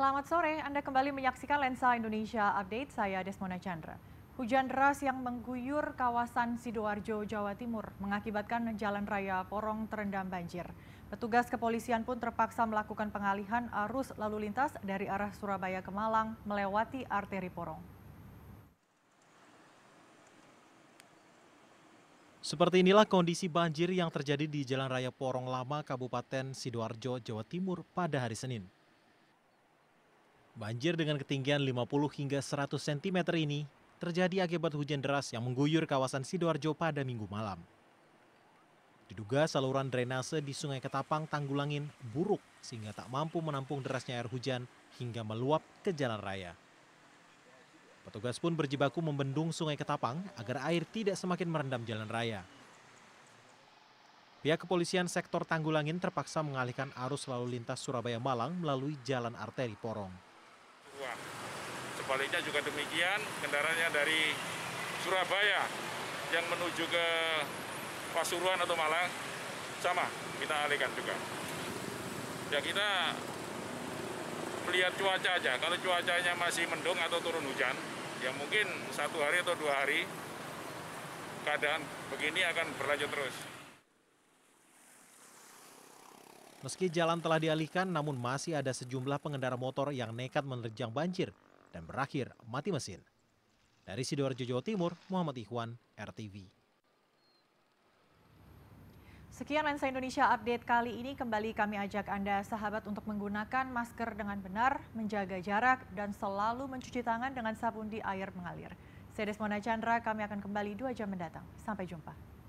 Selamat sore, Anda kembali menyaksikan Lensa Indonesia Update, saya Desmona Chandra. Hujan deras yang mengguyur kawasan Sidoarjo, Jawa Timur mengakibatkan jalan raya Porong terendam banjir. Petugas kepolisian pun terpaksa melakukan pengalihan arus lalu lintas dari arah Surabaya ke Malang melewati arteri Porong. Seperti inilah kondisi banjir yang terjadi di Jalan Raya Porong Lama, Kabupaten Sidoarjo, Jawa Timur pada hari Senin. Banjir dengan ketinggian 50 hingga 100 cm ini terjadi akibat hujan deras yang mengguyur kawasan Sidoarjo pada Minggu malam. Diduga saluran drainase di Sungai Ketapang, Tanggulangin buruk sehingga tak mampu menampung derasnya air hujan hingga meluap ke jalan raya. Petugas pun berjibaku membendung Sungai Ketapang agar air tidak semakin merendam jalan raya. Pihak kepolisian sektor Tanggulangin terpaksa mengalihkan arus lalu lintas Surabaya-Malang melalui jalan arteri Porong. Sebaliknya juga demikian, kendaraannya dari Surabaya yang menuju ke Pasuruan atau Malang sama, kita alihkan juga. Ya kita melihat cuaca aja, kalau cuacanya masih mendung atau turun hujan, ya mungkin satu hari atau dua hari, keadaan begini akan berlanjut terus. Meski jalan telah dialihkan, namun masih ada sejumlah pengendara motor yang nekat menerjang banjir dan berakhir mati mesin. Dari Sidoarjo, Jawa Timur, Muhammad Ikhwan, RTV. Sekian Lensa Indonesia Update kali ini. Kembali kami ajak Anda, sahabat, untuk menggunakan masker dengan benar, menjaga jarak, dan selalu mencuci tangan dengan sabun di air mengalir. Saya Desmona Chandra, kami akan kembali 2 jam mendatang. Sampai jumpa.